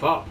fuck.